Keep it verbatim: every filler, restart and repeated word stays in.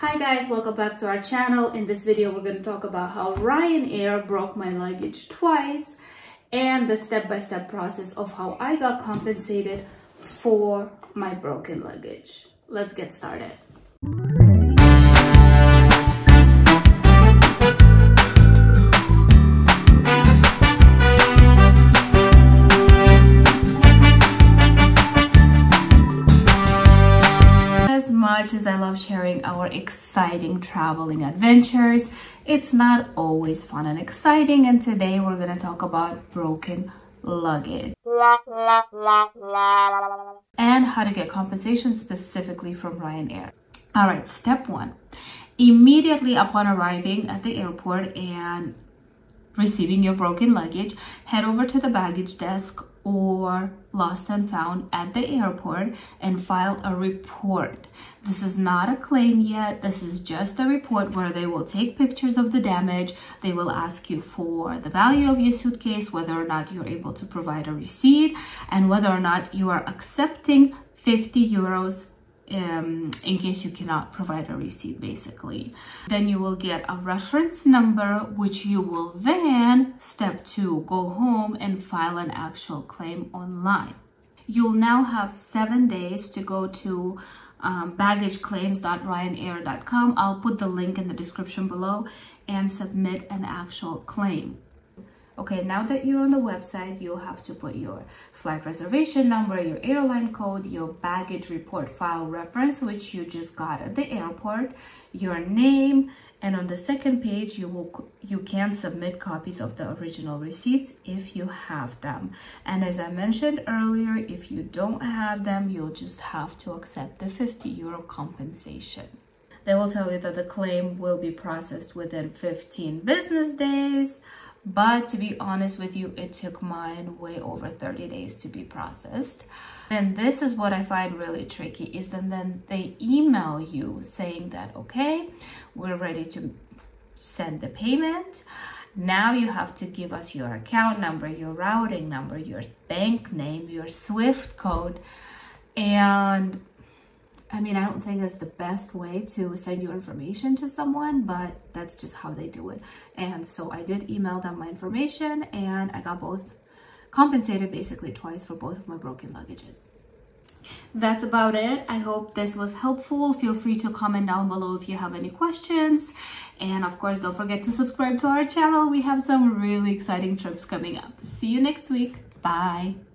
Hi guys, welcome back to our channel. In this video we're going to talk about how Ryanair broke my luggage twice and the step-by-step process of how I got compensated for my broken luggage. Let's get started. As I love sharing our exciting traveling adventures, it's not always fun and exciting, and today we're going to talk about broken luggage and how to get compensation specifically from Ryanair. All right, step one. Immediately upon arriving at the airport and receiving your broken luggage, head over to the baggage desk or lost and found at the airport and file a report. This is not a claim yet. This is just a report where they will take pictures of the damage. They will ask you for the value of your suitcase, whether or not you're able to provide a receipt, and whether or not you are accepting fifty euros Um, in case you cannot provide a receipt, basically. Then you will get a reference number, which you will then, step two, go home and file an actual claim online. You'll now have seven days to go to um, baggage claims dot ryanair dot com. I'll put the link in the description below and submit an actual claim. Okay, now that you're on the website, you'll have to put your flight reservation number, your airline code, your baggage report file reference, which you just got at the airport, your name, and on the second page, you will you can submit copies of the original receipts if you have them. And as I mentioned earlier, if you don't have them, you'll just have to accept the fifty euro compensation. They will tell you that the claim will be processed within fifteen business days. But to be honest with you, it took mine way over thirty days to be processed. And this is what I find really tricky, is that then they email you saying that, okay, we're ready to send the payment. Now you have to give us your account number, your routing number, your bank name, your SWIFT code. And I mean, I don't think it's the best way to send your information to someone, but that's just how they do it. And so I did email them my information and I got both compensated basically twice for both of my broken luggages. That's about it. I hope this was helpful. Feel free to comment down below if you have any questions. And of course, don't forget to subscribe to our channel. We have some really exciting trips coming up. See you next week. Bye.